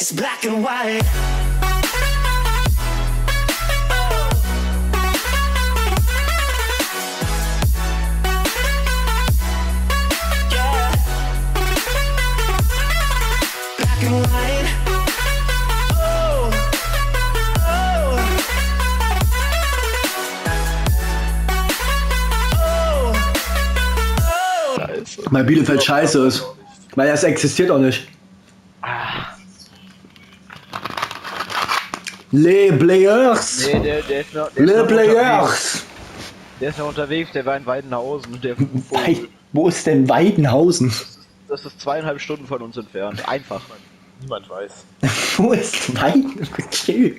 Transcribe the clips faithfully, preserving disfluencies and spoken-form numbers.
It's black and white. Yeah. Black and white. Oh. Oh. Oh. Scheiße. Weil Bielefeld scheiße ist. Weil das existiert auch nicht. Le Players! Nee, der, der ist noch, der Le ist Players! Unterwegs. Der ist noch unterwegs, der war in Weidenhausen. Der Wei Wo ist denn Weidenhausen? Das ist, das ist zweieinhalb Stunden von uns entfernt. Einfach. Niemand weiß. Wo ist Weidenhausen?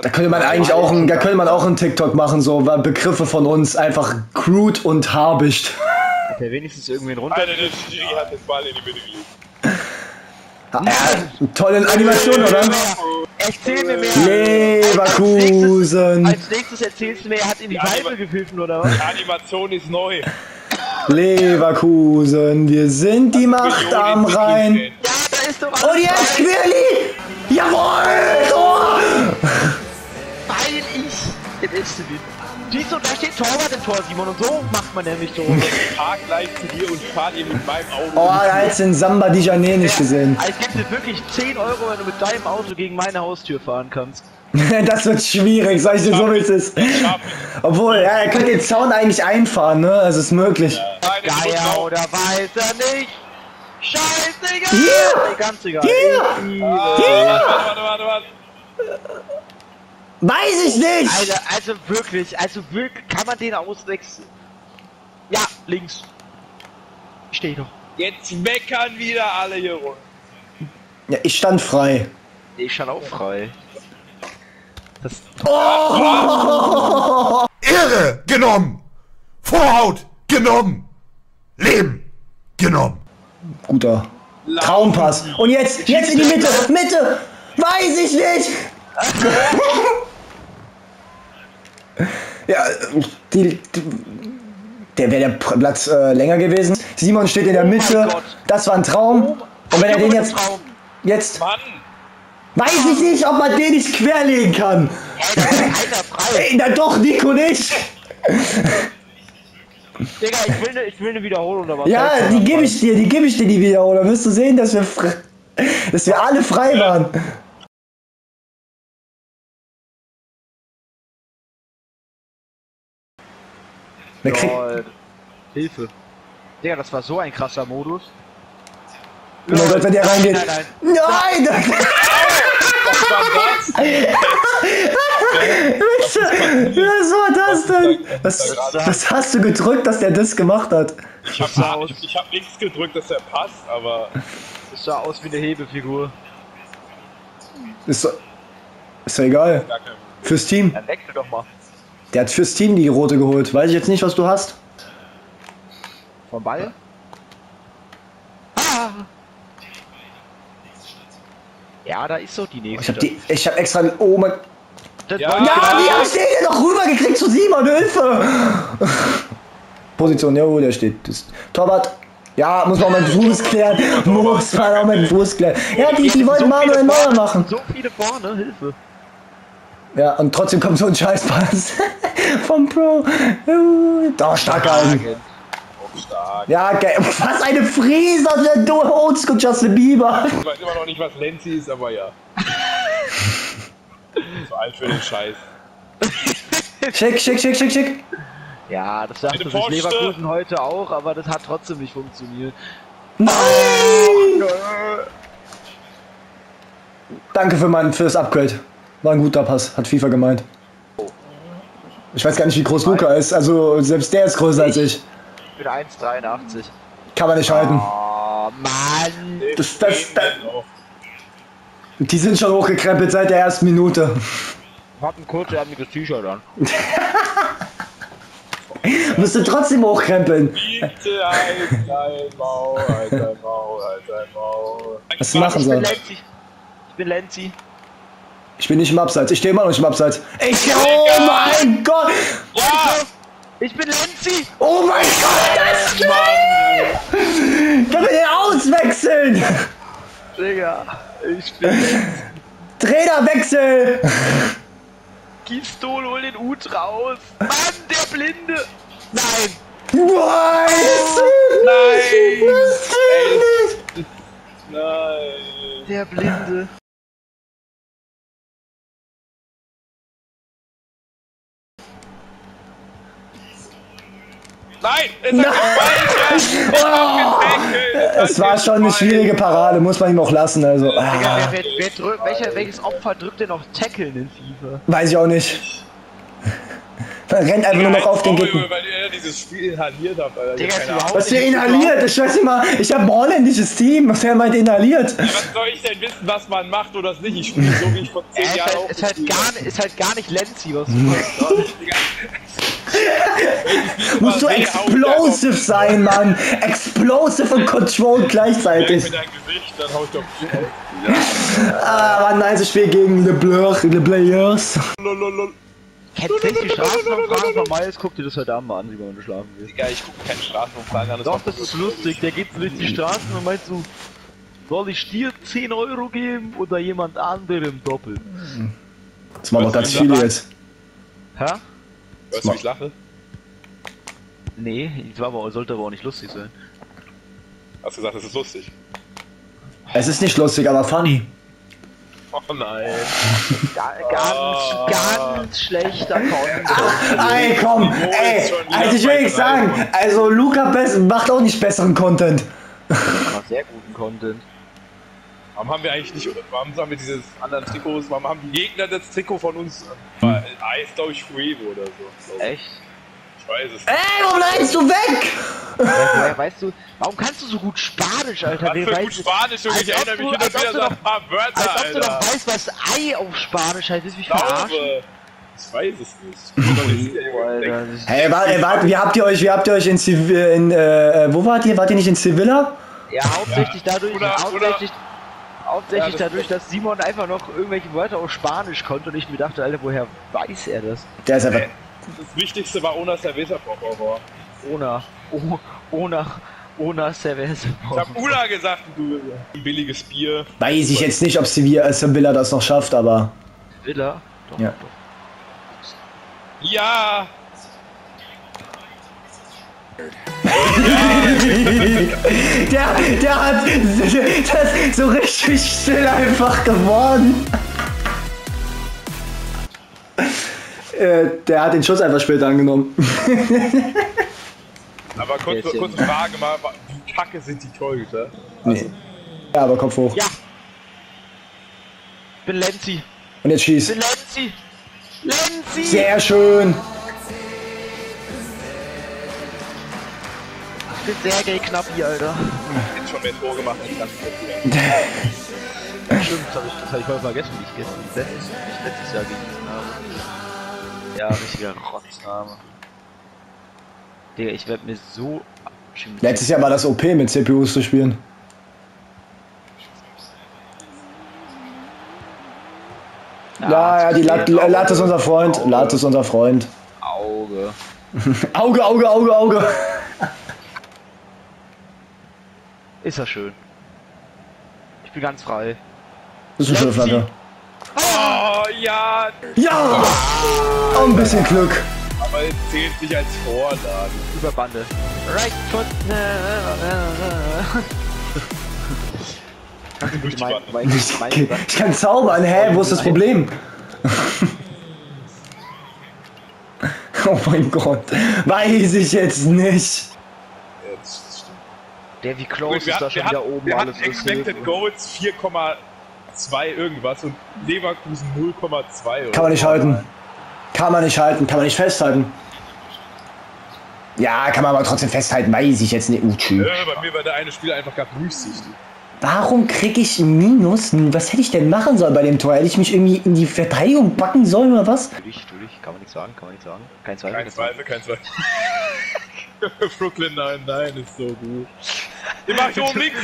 Da könnte man eigentlich auch ein, da könnte man auch einen TikTok machen, so Begriffe von uns, einfach crude und habicht. Hat der wenigstens irgendwen runter? Alter, der Schiri hat den Ball in die Mitte gelegt. Ja, tolle Animation, oder? Erzähl mir mehr. Leverkusen. Als nächstes, als nächstes erzählst du mir, er hat in die Weibe gepfiffen, oder was? Die Animation ist neu. Leverkusen, wir sind die Macht am Rhein. Ja, da ist doch was. Und jetzt Quirli! Jawohl! Tor! Weil ich den Elfste bin. Siehst du, da steht Torwart im Tor, Simon, und so macht man nämlich so. Ich fahr gleich zu dir und fahr dir mit meinem Auto. Oh, da hast du den Samba di Jané nicht gesehen. Ja, es gibt dir wirklich zehn Euro, wenn du mit deinem Auto gegen meine Haustür fahren kannst. Das wird schwierig, sag ich dir, so wie es ist. Obwohl, ja, er könnte den Zaun eigentlich einfahren, ne? Also ist möglich. Ja. Geier oder weiß er nicht? Scheißegal! Yeah. Ganz egal. Yeah. Yeah. Ah, yeah. Warte, warte, warte, warte. Weiß ich nicht! Alter, also wirklich, also wirklich, kann man den auswechseln? Ja, links. Steh doch. Jetzt meckern wieder alle hier rum. Ja, ich stand frei. Ich stand auch frei. Das oh! Irre genommen! Vorhaut genommen! Leben genommen! Guter Traumpass. Und jetzt, jetzt in die Mitte! Mitte! Weiß ich nicht! Ja, die, die, der wäre der Platz äh, länger gewesen. Simon steht in der Mitte. Oh, das war ein Traum. Und wenn er den jetzt... Jetzt... Mann. Weiß ich nicht, ob man den nicht querlegen kann. Ja, Ey, na doch, Nico nicht. Digga, ich will, ne, ich will eine Wiederholung dabei. Ja, die gebe ich dir, die gebe ich dir, die Wiederholung. Wirst du sehen, dass wir, dass wir alle frei waren. Lol. Hilfe. Digga, das war so ein krasser Modus. Oh mein Gott, wenn der reingeht. Nein! Nein! Nein. Was war das? Was war das denn? Was, was hast du gedrückt, dass der das gemacht hat? Ich hab, da, ich, ich hab nichts gedrückt, dass der passt, aber... Es sah aus wie eine Hebefigur. Ist doch... Ist doch egal. Fürs Team. Dann wechsel doch mal. Der hat fürs Team die rote geholt. Weiß ich jetzt nicht, was du hast. Vom Ball? Ah! Ja, da ist so die nächste. Ich hab, die, ich hab extra... Oh mein... Das ja, ja wie hab ich den denn noch rübergekriegt zu Simon? Hilfe! Position, ja, wo der steht. Das Torwart. Ja, muss man auch mit Fuß klären. Muss man auch mit Fuß klären. Ja, die, die wollten so Manuel Neuer machen. So viele vorne, Hilfe. Ja, und trotzdem kommt so ein Scheißpass vom Pro. Da, stark an. Ja, geil. Was eine Frise, der Oldschool Justin Bieber. Ich weiß immer noch nicht, was Lengthy ist, aber ja. So alt für den Scheiß. Schick, schick, schick, schick, schick. Ja, das dachte ich Leverkusen heute auch, aber das hat trotzdem nicht funktioniert. Nein! Danke für mein, fürs Upgrade. War ein guter Pass, hat FIFA gemeint. Ich weiß gar nicht, wie groß Luca ist, also selbst der ist größer als ich. Ich bin eins Komma dreiundachtzig. Kann man nicht halten. Oh, Mann! Das, das, das, die sind schon hochgekrempelt seit der ersten Minute. Ich hab ein kurzärmiges T-Shirt an. Musst du trotzdem hochkrempeln. Bitte halt dein Maul, halt dein Maul, halt dein Maul. Was machen soll? Ich bin Lengthy. Ich bin nicht im Abseits, ich stehe immer noch nicht im Abseits. Ich, oh mein Gott! Ja. Ich bin Lengthy! Oh mein Gott, das ist schnell! Kann man den Köln! Digga, ich bin jetzt. Trainerwechsel! Gistol, hol den Ut raus! Mann, der Blinde! Nein! Nein! Oh, nein! Nein! Nein! Der Blinde! Nein! Nein. Oh. Es war schon eine schwierige Parade, muss man ihm auch lassen. Also. Ah. Digga, wer, wer, wer welcher, welches Opfer drückt denn noch Tackeln in FIFA? Weiß ich auch nicht. Man rennt einfach nur noch auf den Gegner. Weil er dieses Spiel inhaliert hat. Digga, was für inhaliert? Ich weiß nicht mal, ich habe ein holländisches Team. Was er meint inhaliert? Ja, was soll ich denn wissen, was man macht oder das nicht? Ich spiele so wie ich vor zehn Jahren auch. Ist halt gar, ist halt gar nicht Lengthy, was du machst. Musst du explosive sein, Mann! Explosive und controlled gleichzeitig! Mit deinem Gesicht, dann hau ich doch viel. Ah, war ein nice Spiel gegen Le Players. Tatsächlich Straßenumfragen von Miles, guck dir das heute Abend mal an, wie man schlafen geht. Digga, ich guck keine Straßenumfragen an. Doch, das ist lustig, der geht durch die Straßen und meinst du, soll ich dir zehn Euro geben oder jemand anderem doppelt? Das waren doch ganz viele jetzt. Hä? Weißt du, wie ich lache? Nee, das war aber, sollte aber auch nicht lustig sein. Hast gesagt, es ist lustig? Es ist nicht lustig, aber funny. Oh nein. Ganz, ganz schlechter Content. Ey, komm, ey, also ich will nichts sagen, also Luca macht auch nicht besseren Content. Macht sehr guten Content. Warum haben wir eigentlich nicht, warum haben wir diese anderen Trikots, warum haben die Gegner das Trikot von uns? Weil Eis, glaube ich, Freevo oder so. Echt? Ich weiß es nicht. Ey, warum leinst du weg? Weißt, weißt du, warum kannst du so gut Spanisch, Alter? Was für gut Spanisch, Junge, ich erinnere mich immer wieder so ein paar Wörter, als Alter. Als ob du noch weißt, was Ei auf Spanisch heißt, willst du mich verarschen? Ich weiß es nicht. Hey, warte, warte, wie habt ihr euch, wie habt ihr euch in, Civ in äh, wo wart ihr? Wart ihr nicht in Civilla? Ja, hauptsächlich ja. dadurch, oder, hauptsächlich... Oder Hauptsächlich ja, das dadurch, dass Simon einfach noch irgendwelche Wörter auf Spanisch konnte und ich mir dachte, Alter, woher weiß er das? Der ist einfach. Das Wichtigste war Ona Cerveza por favor. Ona. Oh, Ona. Ona Cerveza por favor. Ich hab Una gesagt, du. Ein billiges Bier. Weiß ich jetzt nicht, ob Sevilla das noch schafft, aber. Sevilla? Doch, ja. Doch. Ja! der, der hat das so richtig still einfach geworden. äh, der hat den Schuss einfach später angenommen. Aber kurze, kurze Frage mal, wie kacke sind die Torhüter? Also, nee. Ja, aber Kopf hoch. Ja. Ich bin Lengthy. Und jetzt schießt. Ich bin Lengthy. Lengthy. Sehr schön. Sehr geil knapp hier, Alter. Ich hab schon mehr Tore gemacht, ich kann nicht mehr. Ja, stimmt, das hab ich, das hab ich mal vergessen, wie ich gestern letztes, letztes Jahr gegen habe. Ja, richtiger Rotzname. Digga, ich werd mir so... Letztes Jahr war das O P, mit C P Us zu spielen. Na, ja, ja, die Latte Lat ist unser Freund. Latte ist unser Freund. Auge. Auge, Auge, Auge, Auge. Ist ja schön. Ich bin ganz frei. Das ist eine schöne Flanke. Oh, ja! Ja! Oh, ein bisschen Glück. Aber es zählt nicht als Vorlage. Über Bande. Right foot. ich, mein, mein, mein ich kann zaubern, hä? Wo ist das Problem? Oh mein Gott. Weiß ich jetzt nicht. Jetzt. Der wie close wir ist da schon wieder oben. Wir hatten Expected Goals vier Komma zwei irgendwas und Leverkusen null Komma zwei. Kann man nicht halten. Kann man nicht halten. Kann man nicht festhalten. Ja, kann man aber trotzdem festhalten. Weiß ich jetzt nicht. Uh, ja, bei mir war der eine Spieler einfach gar durchsichtig. Warum krieg ich ein Minus? Was hätte ich denn machen sollen bei dem Tor? Hätte ich mich irgendwie in die Verteidigung backen sollen oder was? Du dich, du dich. Kann man nichts sagen. Kann man nichts sagen. Kein Zweifel. Kein Zweifel. Kein Zweifel. Brooklyn neun neun ist so gut. Die macht hier oben links.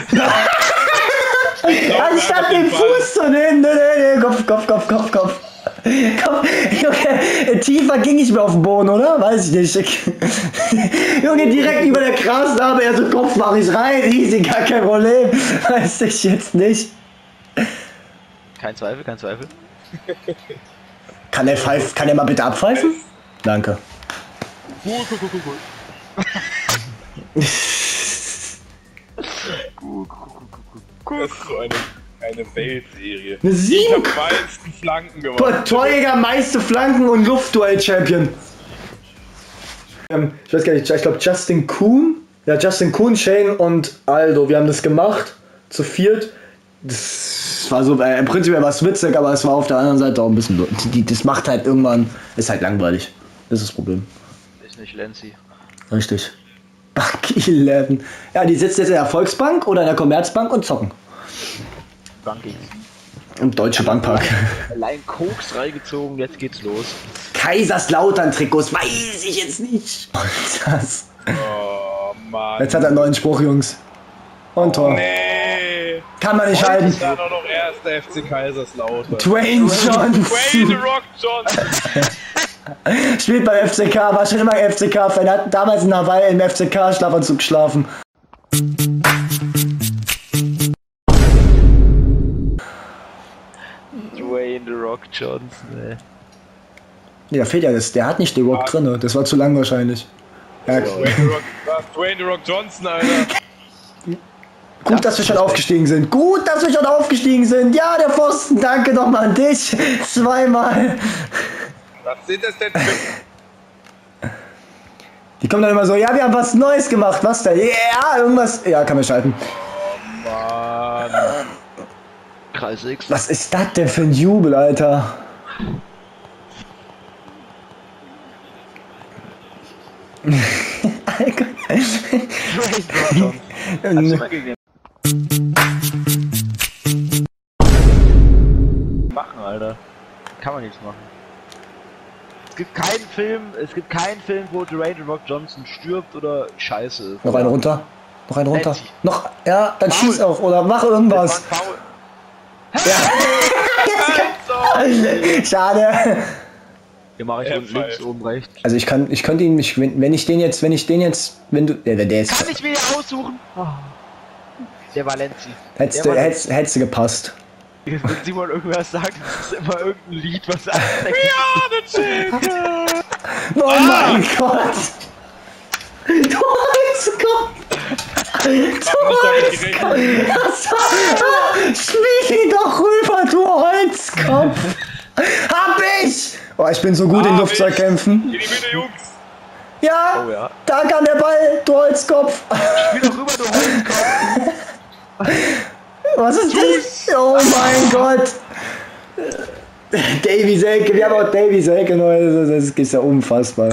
Anstatt den Fuß zu nehmen. Nee, nee, nee, Kopf, Kopf, Kopf, Kopf, Kopf. Kopf, Junge, tiefer ging ich mir auf den Boden, oder? Weiß ich nicht. Junge, direkt über der Grasnarbe, er so, Kopf mach ich rein, easy, gar kein Problem. Weiß ich jetzt nicht. Kein Zweifel, kein Zweifel. Kann er pfeifen? Kann er mal bitte abpfeifen? Danke. Gut, gut, gut, gut, gut. Gut, gut, gut, gut. Das ist so eine, eine Weltserie. Eine sieben! Ich hab meisten Flanken gewonnen. Torjäger, meiste Flanken und Luftduell-Champion. Ähm, ich weiß gar nicht, ich glaube Justin Kuhn. Ja, Justin Kuhn, Shane und Aldo. Wir haben das gemacht. Zu viert. Das war so, äh, im Prinzip war es witzig, aber es war auf der anderen Seite auch ein bisschen. Die, das macht halt irgendwann. Ist halt langweilig. Das ist das Problem. Ist nicht Lengthy. Richtig. Bank elf. Ja, die sitzt jetzt in der Volksbank oder in der Commerzbank und zocken. Banking. Im Deutschen Bankpark. Allein Koks reingezogen, jetzt geht's los. Kaiserslautern-Trikots, weiß ich jetzt nicht. Das. Oh Mann. Jetzt hat er einen neuen Spruch, Jungs. Und Tor. Oh, nee. Kann man nicht heute halten. Das war doch noch erst der F C Kaiserslautern. Dwayne Johnson. Dwayne Rock Johnson. Spielt beim F C K, war schon immer F C K-Fan, hat damals in Hawaii im F C K-Schlafanzug geschlafen. Dwayne The Rock Johnson, ey. Nee, da fehlt ja das, der hat nicht The Rock ah. drin, das war zu lang wahrscheinlich. Ja, Dwayne, The Rock, Dwayne The Rock Johnson, Alter. Gut, dass wir schon aufgestiegen sind. Gut, dass wir schon aufgestiegen sind. Ja, der Pfosten, danke nochmal an dich. Zweimal. Was sind das denn für... Die kommen dann immer so, ja, wir haben was Neues gemacht, was denn? Ja, yeah, irgendwas... Ja, kann man schalten. Oh, Mann. Kreis X. Was ist das denn für ein Jubel, Alter? Alter. Machen, Alter. Kann man nichts machen. Es gibt keinen Film, es gibt keinen Film, wo Dwayne The Rock Johnson stirbt oder scheiße ist. Noch einen runter, noch einen runter. Lengthy. Noch, ja, dann Foul. Schieß auch oder mach irgendwas. Ja. Schade. Hier mache ich ja, unten links, oben rechts. Also ich kann, ich könnte ihn, ich, wenn ich den jetzt, wenn ich den jetzt, wenn du, ja, der, der ist. Kann ich mir aussuchen. Oh. Der war Lengthy. Hättest du, hättest, hättest du gepasst. Wenn Simon irgendwas sagt, das ist immer irgendein Lied, was anfängt. Ja, das oh mein ah. Gott! Du weißt Gott! Du weißt Gott! Schmieg ihn doch rüber, du Holzkopf! Hab ich! Oh, ich bin so gut ah, in Luftzeugkämpfen. Geh die bitte, Jungs! Ja, oh, ja, da kann der Ball, du Holzkopf! Spiel doch rüber, du Holzkopf! Was ist das? Oh mein Gott! Davies Selke, wir haben auch Davies Selke neu, das ist ja unfassbar.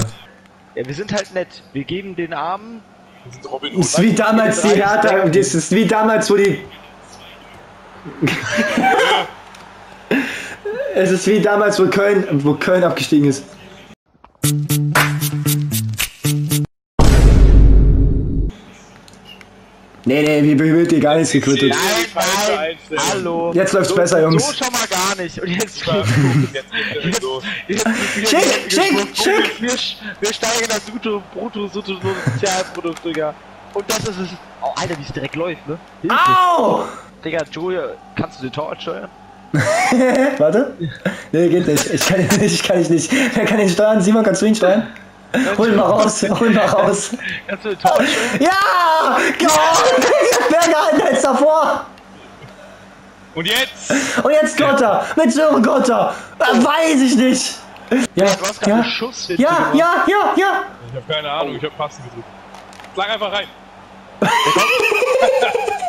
Ja, wir sind halt nett, wir geben den Armen. Wir sind Robin Hood. Ist wie damals die Hertha, das ist wie damals, wo die. Es ist wie damals, wo Köln, wo Köln abgestiegen ist. Nee, nee, wie wird dir gar nichts gequittet. Nein, nein, nein, hallo. Jetzt läuft's so, besser, Jungs. So schon mal gar nicht. Und jetzt geht's jetzt, los. Jetzt, jetzt, jetzt, schick, schick, schick. Wir, wir steigen das Bruttosozialprodukt, Digga. Und das ist es. Oh, Alter, wie es direkt läuft, ne? Hilfe. Au! Digga, Julia, kannst du den Torwart steuern? Warte. Nee, geht nicht. Ich kann ihn nicht, ich kann ihn nicht. Wer kann ihn steuern? Simon, kannst du ihn steuern? Hol mal raus, hol mal raus. Kannst du den Torwart steuern? Ja! Wer gehalten als davor? Und jetzt? Und jetzt Gotter! Mit Sören Gotter! Weiß ich nicht! Ja, du hast gerade einen Schuss. Ja, ja, ja, ja, ja! Ich hab keine Ahnung, ich hab Passen gedrückt. Schlag einfach rein!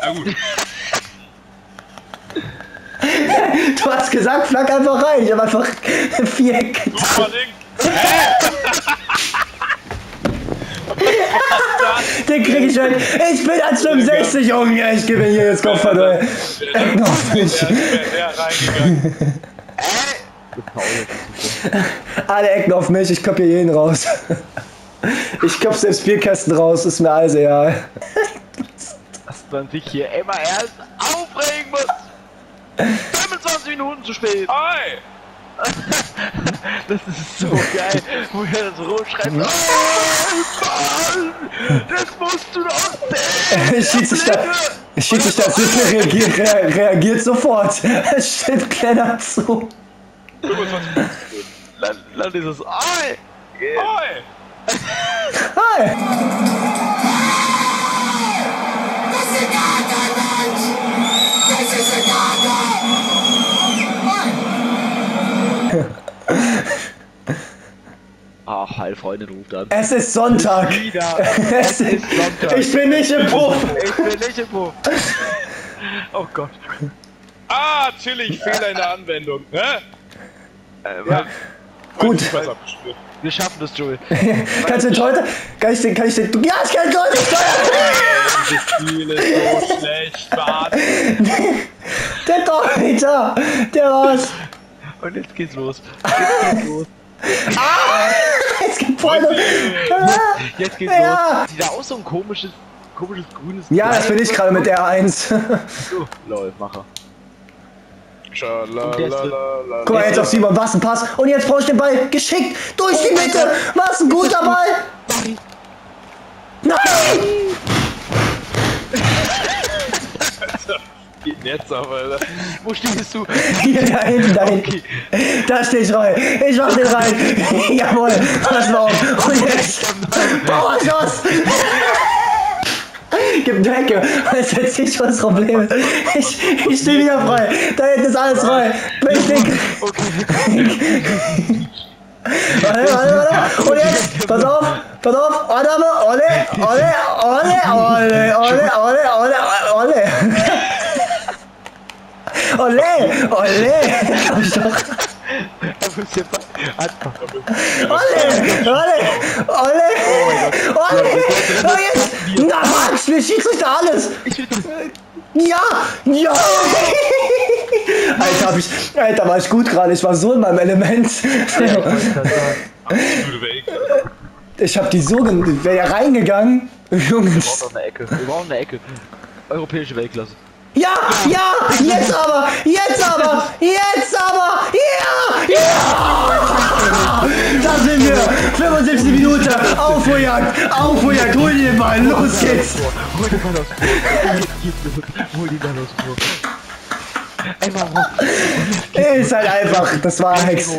Na gut. Du hast gesagt, flag einfach rein. Ich hab einfach vier gedrückt. Den krieg ich weg. Ich bin an fünfundsechzig, Junge. Ich gebe hier jetzt Kopf an, ey. Alle Ecken auf mich. Ich kopiere jeden raus. Ich kopf selbst Bierkästen raus. Ist mir alles egal. Dass man sich hier immer erst aufregen muss. fünfundzwanzig Minuten zu spät. Hi. Das ist so geil, wo er das roh schreibt. Nein, Mann! Das musst du doch sehen! Schiedsrichter, Schiedsrichter reagiert, rea reagiert sofort. Es steht kleiner zu. Land, Land ist es. Ei! Ei! Hi! Ach, Heilfreundin ruft an. Es ist Sonntag. Es ist Sonntag. Ich bin nicht im Puff. Ich bin nicht im Puff. Oh Gott. Ah, chillig. Fehler in der Anwendung. Hä? Äh, ja. Gut. Wir schaffen das, Joel. Kannst du den Torhüter? Kann ich den, kann ich den... Ja, ich kann den Torhüter steuern! Das ist so schlecht, warte. Der Torhüter! Der war's. Und jetzt geht's los. Jetzt geht's los. Ah! Jetzt geht's voll los! Jetzt geht's ja. los! Sieht da aus so ein komisches, komisches grünes... Ja, Kleid. Das bin ich gerade mit der eins. So, lol, Macher. Guck mal jetzt auf Simon, was ein Pass! Und jetzt brauche ich den Ball geschickt durch oh, die Mitte! Was ein guter Ball! Nein! Geht jetzt auf, Alter. Wo stehst du? Hier, da hinten, da hinten. Okay. Da steh ich rein. Ich mach den rein. Jawohl, pass auf. Und jetzt. Bauerschuss! Gib eine Ecke, weil es jetzt nicht das Problem ist. Ich, ich stehe wieder frei. Da hinten ist alles frei. Richtig. Okay. Warte, warte, warte. Und jetzt, pass auf, pass auf. Annahme, Olle, Olle, Olle, Olle, Olle, Olle, Olle, Olle. Olle, Olle. Olle, Olle, Olle. Olle. Oh, jetzt. Na, Max, wir schießen euch da alles! Ja! Ja! Alter, hab ich, Alter, war ich gut gerade, ich war so in meinem Element. Ich hab die so, wäre ja reingegangen. Junge. Wir brauchen eine Ecke, wir brauchen eine Ecke. Europäische Weltklasse. Ja! Ja! Jetzt aber! Jetzt aber! Jetzt aber! Ja! Ja! Da sind wir! fünfundsiebzig Minuten! Aufholjagd! Aufholjagd! Hol dir den Ball! Los geht's! Hol den Ball aus Tor! Hol den Ball aus Tor! Einfach hoch! Ist halt einfach! Das war ein Hex!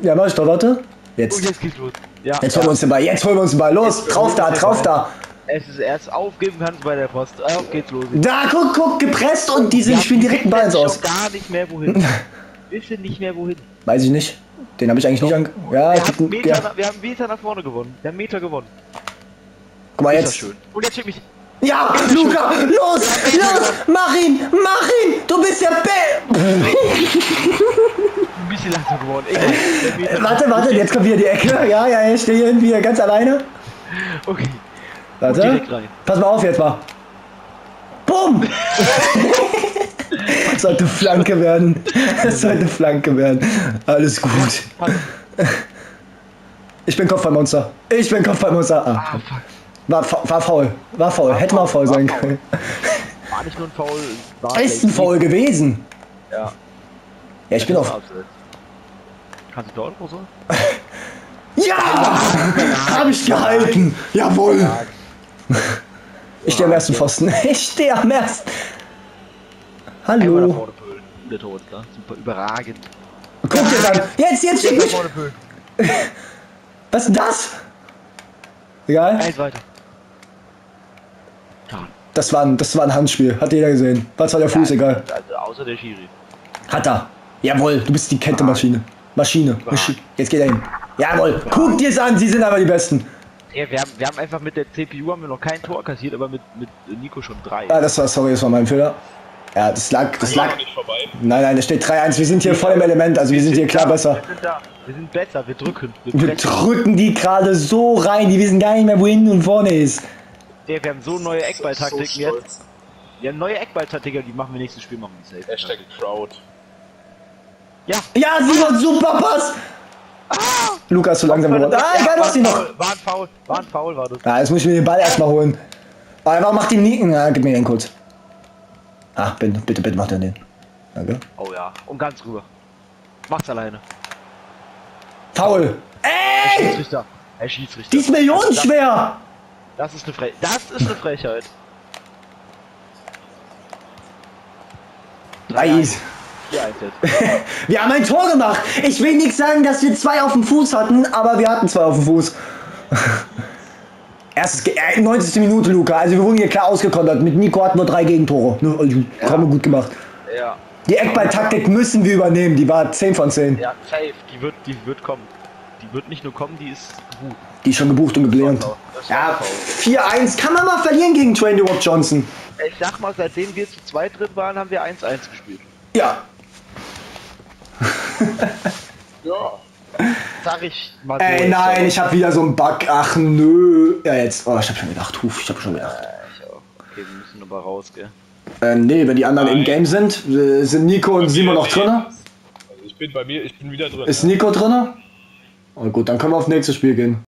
Ja, mach ich doch, warte! Jetzt! Und jetzt geht's los! Jetzt holen wir uns den Ball! Jetzt holen wir uns den Ball! Los! Drauf da! Drauf da! Es ist erst aufgeben kannst bei der Post. Auf geht's los. Da, guck, guck, gepresst und die sind, ja, spielen direkt einen Ball aus. Gar nicht mehr wohin. Wissen nicht mehr wohin. Weiß ich nicht. Den habe ich eigentlich Doch. nicht an. Ja, wir, haben Meter, ja. Na, wir haben Meter nach vorne gewonnen. Wir haben Meter gewonnen. Guck mal jetzt. Schön. Und jetzt schieb ich. Ja, Luca, schön. los, los, mach ihn, mach ihn. Du bist der Bell. Ein bisschen langsam geworden. Äh, warte, warte, jetzt kommt wieder die Ecke. Ja, ja, ich stehe hier irgendwie ganz alleine. Okay. Warte, pass mal auf jetzt mal. Bumm! Das sollte Flanke werden. Das sollte Flanke werden. Alles gut. Ich bin Kopfballmonster. Ich bin Kopfballmonster. Ah, war, war faul. War faul. Hätte mal faul sein können. War nicht nur ein Foul. War ist ein Foul gewesen. Ja. Ja, ich bin auf. Kannst du dort oder so? Ja! Hab ich gehalten. Jawohl. Ich stehe am ersten Pfosten. Ich stehe am ersten. Hallo. Der Tod, ne? Super überragend. Guck dir dann. Jetzt, jetzt schick mich. Was ist denn das? Egal. Eins weiter. Das war ein, das war ein Handspiel. Hat jeder gesehen. Was war der Fuß? Egal. Also außer der Schiri. Hat er. Jawohl. Du bist die Kette-Maschine. Maschine. Maschine. Jetzt geht er hin. Jawohl. Guck dir's an. Sie sind aber die Besten. Ja, wir, haben, wir haben einfach mit der C P U haben wir noch kein Tor kassiert, aber mit, mit Nico schon drei. Ah, das war, sorry, das war mein Fehler. Ja, das lag, das lag. Nicht vorbei. Nein, nein, da steht drei eins. Wir sind hier voll im Element, also wir sind hier klar besser. Wir sind da, wir sind besser, wir drücken. Wir, wir drücken die gerade so rein, die wissen gar nicht mehr, wohin und vorne ist. Ja, wir haben so neue Eckballtaktiken so jetzt. Wir haben neue Eckballtaktiken, die machen wir nächstes Spiel, machen wir safe. Hashtag Crowd. Ja. Ja, super, super Pass! Ah! Lukas ist so langsam geworden. Ah, egal, du hast ihn noch. War ein Foul, war ein Foul, war das. Ah, jetzt muss ich mir den Ball erstmal holen. Ah, warum macht den Nicken? Ah, gib mir den kurz. Ach, bitte, bitte, bitte, mach den den. Danke. Oh ja, und ganz rüber. Macht's alleine. Foul. Ey! Er schießt Er schießt richtig. Die ist millionenschwer! Das ist eine Frechheit. Das ist eine Frechheit. Nice. Wir haben ein Tor gemacht. Ich will nicht sagen, dass wir zwei auf dem Fuß hatten, aber wir hatten zwei auf dem Fuß. Erstes Ge äh, neunzigste Minute, Luca. Also wir wurden hier klar ausgekontert. Mit Nico hatten wir drei Gegentore. Ne? Ja. Haben wir gut gemacht. Ja. Die Eckball-Taktik müssen wir übernehmen. Die war zehn von zehn. Ja, safe. Die wird, die wird kommen. Die wird nicht nur kommen, die ist gut. Die ist schon gebucht und geblehnt. Ja, vier eins. Kann man mal verlieren gegen Dwayne Johnson. Ich sag mal, seitdem wir zu zweit drin waren, haben wir eins eins gespielt. Ja. Ja. Sag ich mal. Ey, nein, ich hab wieder so einen Bug. Ach, nö. Ja, jetzt. Oh, ich hab schon gedacht. Huf, ich hab schon gedacht. Äh, ich auch. Okay, wir müssen aber raus, gell? Äh, nee, wenn die anderen nein. im Game sind, sind Nico und Simon noch drin? Also ich bin bei mir, ich bin wieder drin. Ist Nico drin? Oh, gut, dann können wir auf nächstes Spiel gehen.